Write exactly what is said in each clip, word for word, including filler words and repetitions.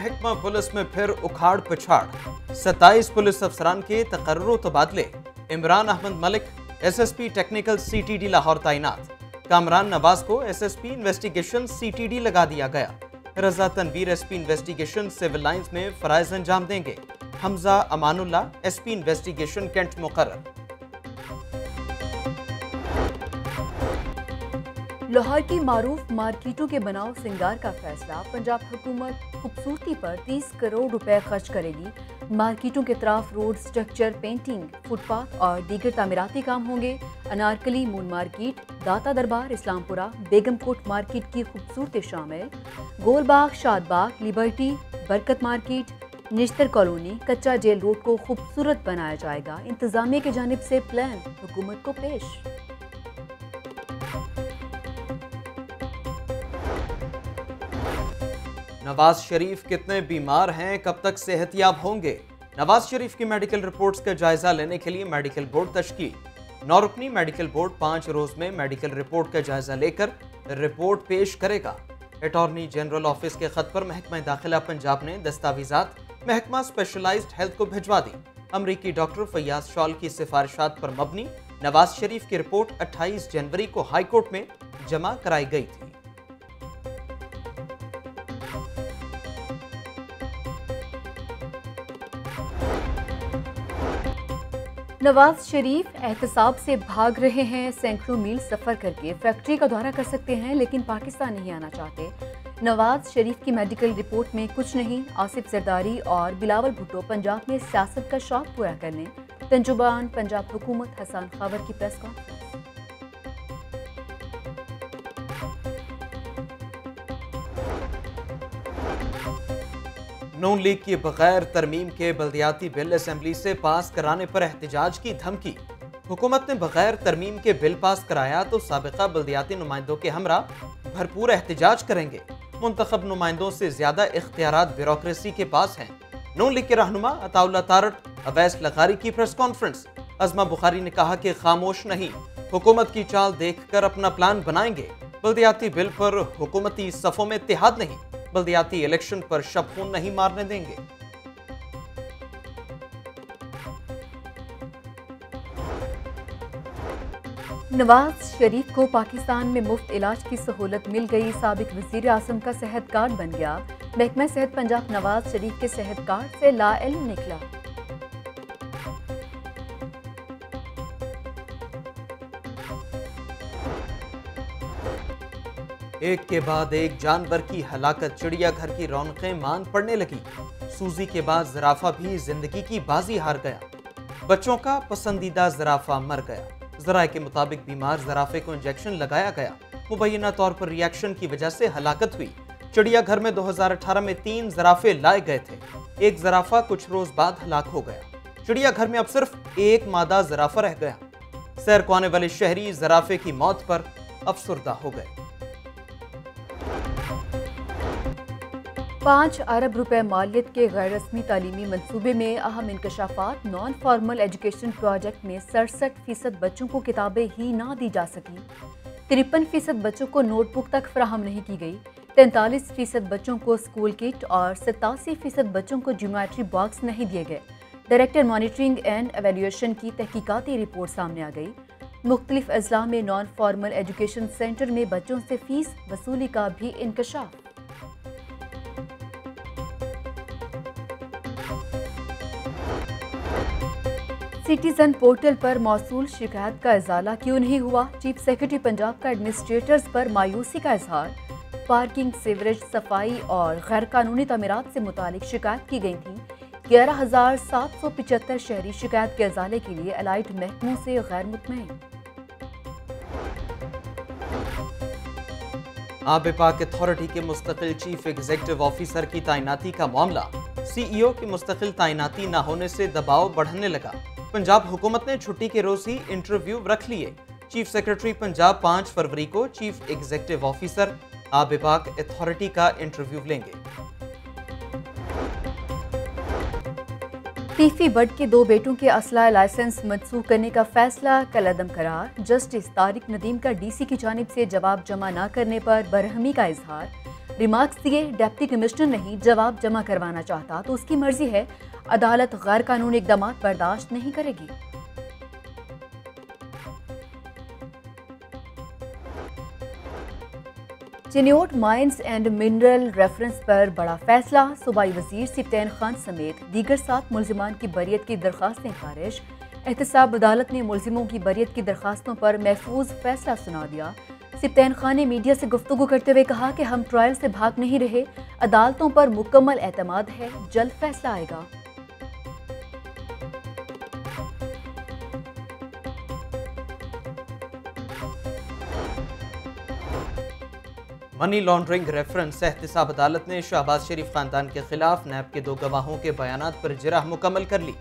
महकमा पुलिस में फिर उखाड़ पिछाड़, सत्ताईस पुलिस अफसरान के तकर्रो तबादले। Imran Ahmad Malik SSP technical CTD Lahore तैनात। कामरान नवाज को एसएसपी इन्वेस्टिगेशन सीटीडी लगा दिया गया। Raza Tanveer SP investigation civil lines में फराइज अंजाम देंगे। Hamza Amanullah SP investigation cantt मुकर्रर। लाहौर की मारूफ मार्केटों के बनाव सिंगार का फैसला। पंजाब हुकूमत खूबसूरती पर तीस करोड़ रुपए खर्च करेगी। मार्केटों के तरफ रोड स्ट्रक्चर, पेंटिंग, फुटपाथ और दीगर तामीराती काम होंगे। अनारकली मून मार्केट, दाता दरबार, इस्लामपुरा, बेगमकोट मार्केट की खूबसूरती शामिल। Golbagh, Shadbagh, liberty, Barkat market, Nishtar colony, Kacha jail road को खूबसूरत बनाया जाएगा। इंतजामिया की जानिब से प्लान हुकूमत को पेश। नवाज शरीफ कितने बीमार हैं, कब तक सेहतयाब होंगे? नवाज शरीफ की मेडिकल रिपोर्ट्स का जायजा लेने के लिए मेडिकल बोर्ड तश्कील। नौरुकनी मेडिकल बोर्ड पाँच रोज में मेडिकल रिपोर्ट का जायजा लेकर रिपोर्ट पेश करेगा। अटॉर्नी जनरल ऑफिस के खत पर महकमा दाखिला पंजाब ने दस्तावेजात महकमा स्पेशलाइज्ड हेल्थ को भिजवा दी। अमरीकी डॉक्टर फैयाज शॉल की सिफारिशात पर मबनी नवाज शरीफ की रिपोर्ट अट्ठाईस जनवरी को हाईकोर्ट में जमा कराई गई थी। नवाज शरीफ एहतसाब से भाग रहे हैं। सैकड़ों मील सफर करके फैक्ट्री का दौरा कर सकते हैं, लेकिन पाकिस्तान नहीं आना चाहते। नवाज शरीफ की मेडिकल रिपोर्ट में कुछ नहीं। आसिफ जरदारी और बिलावल भुट्टो पंजाब में सियासत का शौक पूरा कर लें। तंजुबान पंजाब हुकूमत हसन खावर की प्रेस कॉन्फ्रेंस। नून लीग की बगैर तरमीम के बल्दियाती बिल असेंबली से पास कराने पर एहतजाज की धमकी। हुकूमत ने बगैर तरमीम के बिल पास कराया तो साबिका बल्दियाती नुमाइंदों के हमरा भरपूर एहतजाज करेंगे। मुंतखब नुमाइंदों से ज्यादा इख्तियारात ब्यूरोक्रेसी के पास हैं। नून लीग के रहनुमा अताउल ला तारर, अवैस लखारी की प्रेस कॉन्फ्रेंस। अजमा बुखारी ने कहा कि खामोश नहीं, हुकूमत की चाल देख कर अपना प्लान बनाएंगे। बल्दियाती बिल पर हुकूमती सफों में इत्तेहाद नहीं, बल्दियाती इलेक्शन पर शबखून नहीं मारने देंगे। नवाज शरीफ को पाकिस्तान में मुफ्त इलाज की सहूलत मिल गई। साबिक वजीर आजम का सेहत कार्ड बन गया। महकमा सेहत पंजाब नवाज शरीफ के सेहत कार्ड से लाइल्म निकला। एक के बाद एक जानवर की हलाकत, चिड़ियाघर की रौनकें मांद पड़ने लगी। सूजी के बाद जराफा भी जिंदगी की बाजी हार गया। बच्चों का पसंदीदा जराफा मर गया। जराए के मुताबिक बीमार जराफे को इंजेक्शन लगाया गया। मुबैना तौर पर रिएक्शन की वजह से हलाकत हुई। चिड़ियाघर में दो हज़ार अठारह में तीन जराफे लाए गए थे। एक जराफा कुछ रोज बाद हलाक हो गया। चिड़ियाघर में अब सिर्फ एक मादा जराफा रह गया। सैर को आने वाले शहरी जराफे की मौत पर अफसरदा हो गए। पाँच अरब रुपए मालियत के गैर रस्मी तालीमी मनसूबे में अहम इंकशाफात। नॉन फॉर्मल एजुकेशन प्रोजेक्ट में सड़सठ फीसद बच्चों को किताबें ही ना दी जा सकी। तिरपन फीसद बच्चों को नोटबुक तक फराहम नहीं की गई। तैंतालीस फीसद बच्चों को स्कूल किट और सतासी फीसद बच्चों को ज्योमेट्री बॉक्स नहीं दिए गए। डायरेक्टर मॉनिटरिंग एंड एवेल्यूशन की तहकीकाती रिपोर्ट सामने आ गई। मुख्तलिफ अजला में नॉन फॉर्मल एजुकेशन सेंटर में बच्चों से फीस वसूली का भी इंकशाफ। सिटीजन पोर्टल पर मौसूल शिकायत का इजाला क्यों नहीं हुआ? चीफ सेक्रेटरी पंजाब का एडमिनिस्ट्रेटर्स पर मायूसी का इजहार। पार्किंग, सीवरेज, सफाई और गैरकानूनी तमीरात से मुतालिक शिकायत की गई थी। ग्यारह हजार सात सौ पिचहत्तर शहरी शिकायत के इजाले के लिए अलाइड महकमों से गैर मुतमईन। आब पाक अथॉरिटी के मुस्तकिल चीफ एग्जीक्यूटिव ऑफिसर की तैनाती का मामला। सीईओ की मुस्तकिल तैनाती न होने से दबाव बढ़ने लगा। पंजाब हुकूमत ने छुट्टी के रोज ही इंटरव्यू रख लिए। चीफ सेक्रेटरी पंजाब पाँच फरवरी को चीफ एग्जीक्यूटिव ऑफिसर आब पाक अथॉरिटी का इंटरव्यू लेंगे। तीफी बट के दो बेटों के असला लाइसेंस मनसूख करने का फैसला कलअदम करार। जस्टिस तारिक नदीम का डीसी की जानिब से जवाब जमा न करने पर बरहमी का इजहार। रिमार्क्स दिए। डेप्टी कमिश्नर नहीं जवाब जमा करवाना चाहता तो उसकी मर्जी है, अदालत गैर कानूनी इकदाम बर्दाश्त नहीं करेगी। Chiniot mines and mineral reference पर बड़ा फैसला। सूबाई वजीर सिप्तैन खान समेत दीगर सात मुलजमान की बरियत की दरख्वास्तें खारिज। एहतसाब अदालत ने मुलजिमों की बरियत की दरख्वास्तों पर महफूज फैसला सुना दिया। सिप्तैन खान ने मीडिया से गुफ्तगू करते हुए कहा कि हम ट्रायल से भाग नहीं रहे, अदालतों पर मुकम्मल एतमाद है, जल्द फैसला आएगा। मनी लॉन्ड्रिंग रेफरेंस एहतसाब अदालत ने शहबाज शरीफ खानदान के खिलाफ नैब के दो गवाहों के बयानात पर जिरह मुकम्मल कर ली।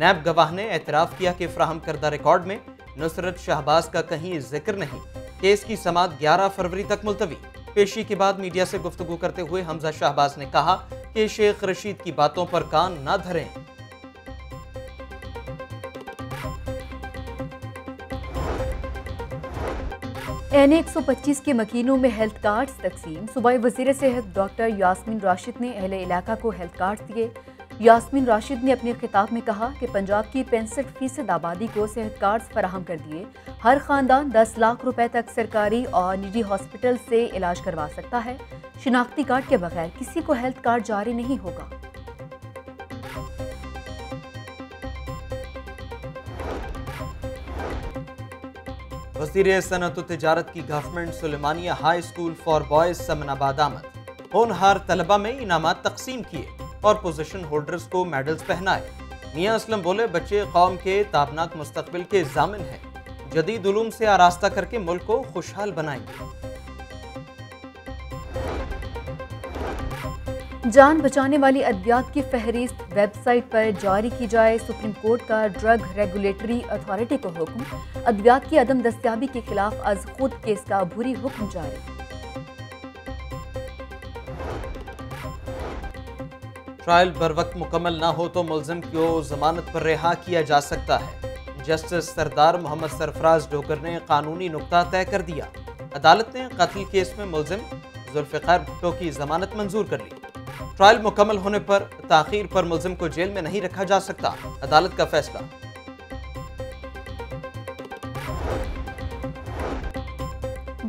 नैब गवाह ने एतराफ़ किया कि फ्राहम करदा रिकॉर्ड में नुसरत शहबाज का कहीं जिक्र नहीं। केस की समात ग्यारह फरवरी तक मुलतवी। पेशी के बाद मीडिया से गुफ्तगू करते हुए हमजा शाहबाज ने कहा कि शेख रशीद की बातों पर कान ना धरें। एन ए एक सौ पच्चीस के मकीनों में हेल्थ कार्ड्स तकसीम। सूबाई वजीर सेहत डॉक्टर यास्मीन राशिद ने अहले इलाका को हेल्थ कार्ड दिए। यास्मीन राशिद ने अपने खिताब में कहा कि पंजाब की पैंसठ फीसद आबादी को सेहत कार्ड्स फराहम कर दिए। हर खानदान दस लाख रुपए तक सरकारी और निजी हॉस्पिटल से इलाज करवा सकता है। शिनाख्ती कार्ड के बगैर किसी को हेल्थ कार्ड जारी नहीं होगा। वज़ीर सनअत व तिजारत की government Sulemania high school for boys Samanabad आमद। होनहार तलबा में इनामात तकसीम किए और पोजीशन होल्डर्स को मेडल्स पहनाए। मियां असलम बोले, बच्चे कौम के ताबनाक मुस्तकबिल के जामिन हैं, जदीद उलूम से आरास्ता करके मुल्क को खुशहाल बनाएंगे। जान बचाने वाली अद्वियात की फहरिस्त वेबसाइट पर जारी की जाए। सुप्रीम कोर्ट का ड्रग रेगुलेटरी अथॉरिटी को हुक्म। अद्वियात की अदम दस्तियाबी के खिलाफ आज खुद केस का अबूरी हुक्म जारी। ट्रायल बर वक्त मुकम्मल ना हो तो मुलजिम को जमानत पर रिहा किया जा सकता है। जस्टिस सरदार मोहम्मद सरफराज डोगर ने कानूनी नुक्ता तय कर दिया। अदालत ने कत्ल केस में मुलजिम जुल्फिकार भुट्टो की जमानत मंजूर कर ली। ट्रायल मुकम्मल होने पर ताखीर पर मुलजिम को जेल में नहीं रखा जा सकता। अदालत का फैसला।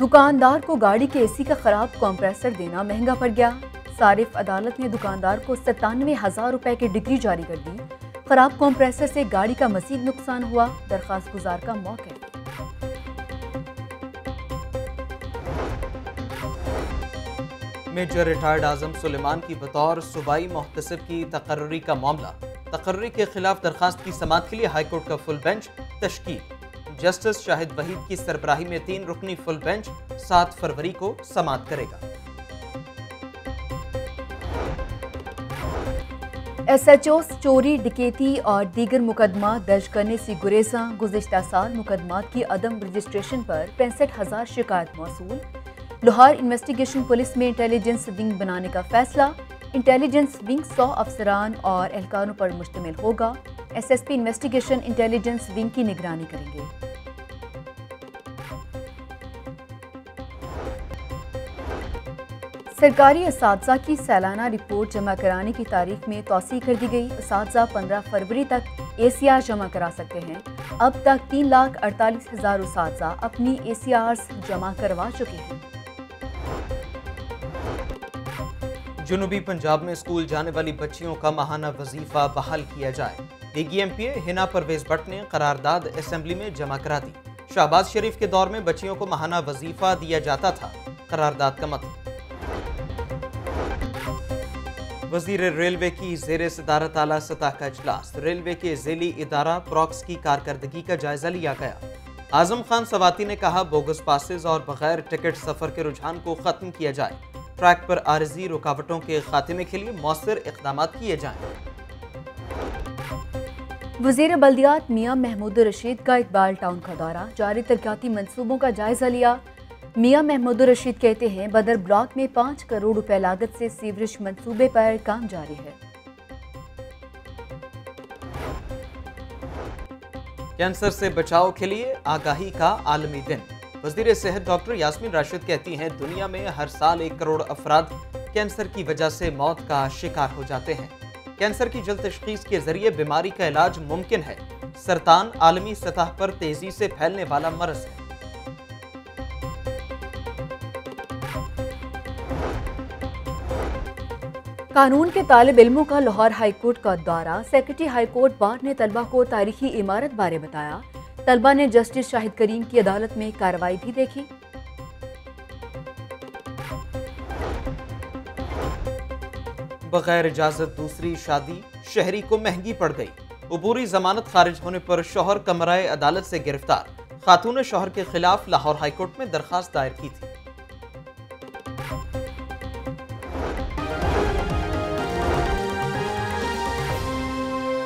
दुकानदार को गाड़ी के एसी का खराब कंप्रेसर देना महंगा पड़ गया। तारिफ अदालत ने दुकानदार को सतानवे हजार रुपए की डिग्री जारी कर दी। खराब कंप्रेसर से गाड़ी का मजीद नुकसान हुआ। दरखास्त गुजार का मौके। मेजर रिटायर्ड आजम सुलेमान की बतौर सूबाई मुहतसिब की तकर्री का मामला। तकर्री के खिलाफ दरखास्त की समात के लिए हाईकोर्ट का फुल बेंच तश्कील। जस्टिस शाहिद वहीद की सरबराही में तीन रुकनी फुल बेंच सात फरवरी को समात करेगा। एस एच ओ चोरी डिकैती और दीगर मुकदमा दर्ज करने से गुरेजा। गुज़िश्ता साल मुकदमा की अदम रजिस्ट्रेशन पर पैंसठ हज़ार शिकायत मौसूल। लाहौर इन्वेस्टिगेशन पुलिस में इंटेलिजेंस विंग बनाने का फैसला। इंटेलिजेंस विंग सौ अफसरान और एहलकारों पर मुश्तमिल होगा। S S P investigation intelligence wing की निगरानी करेंगे। सरकारी असातिज़ा की सालाना रिपोर्ट जमा कराने की तारीख में तोसी कर दी गई। असातिज़ा पंद्रह फरवरी तक ए सी आर जमा करा सकते हैं। अब तक तीन लाख अड़तालीस हजार असातिज़ा अपनी ए सी आर जमा करवा चुके हैं। जुनूबी पंजाब में स्कूल जाने वाली बच्चियों का माहाना वजीफा बहाल किया जाए। DG M P A Hina Parvez Butt ने करारदाद असम्बली में जमा करा दी। शहबाज शरीफ के दौर में बच्चियों को माहाना वजीफा दिया जाता था। करारदाद का मतलब। वजीर रेलवे की जेर सदारत आला सतह का इजलास। रेलवे के जिली इदारा प्रॉक्स की कारकर्दगी का जायजा लिया गया। आजम खान स्वाती ने कहा, बोगस पासेज और बगैर टिकट सफर के रुझान को खत्म किया जाए। ट्रैक पर आरजी रुकावटों के खात्मे के लिए मौसर इकदाम किए जाए। वजीर बल्दियात मियां महमूद रशीद का इकबाल टाउन का दौरा। जारी तरक्याती मनसूबों का जायजा लिया। मियां महमूद रशीद कहते हैं, बदर ब्लॉक में पाँच करोड़ रुपए लागत से सीवरेज मंसूबे पर काम जारी है। कैंसर से बचाव के लिए आगाही का आलमी दिन। वज़ीर सेहत डॉक्टर यास्मीन राशिद कहती हैं, दुनिया में हर साल एक करोड़ अफराद कैंसर की वजह से मौत का शिकार हो जाते हैं। कैंसर की जल्द तशखीस के जरिए बीमारी का इलाज मुमकिन है। सरतान आलमी सतह पर तेजी से फैलने वाला मरज है। कानून के तालिब इल्मों का लाहौर हाईकोर्ट का दौरा। सेक्रेटरी हाईकोर्ट बार ने तलबा को तारीखी इमारत बारे बताया। तलबा ने जस्टिस शाहिद करीम की अदालत में कार्रवाई भी देखी। बगैर इजाजत दूसरी शादी शहरी को महंगी पड़ गई। उबूरी जमानत खारिज होने पर शोहर कमराए अदालत से गिरफ्तार। खातून ने शोहर के खिलाफ लाहौर हाईकोर्ट में दरखास्त दायर की थी।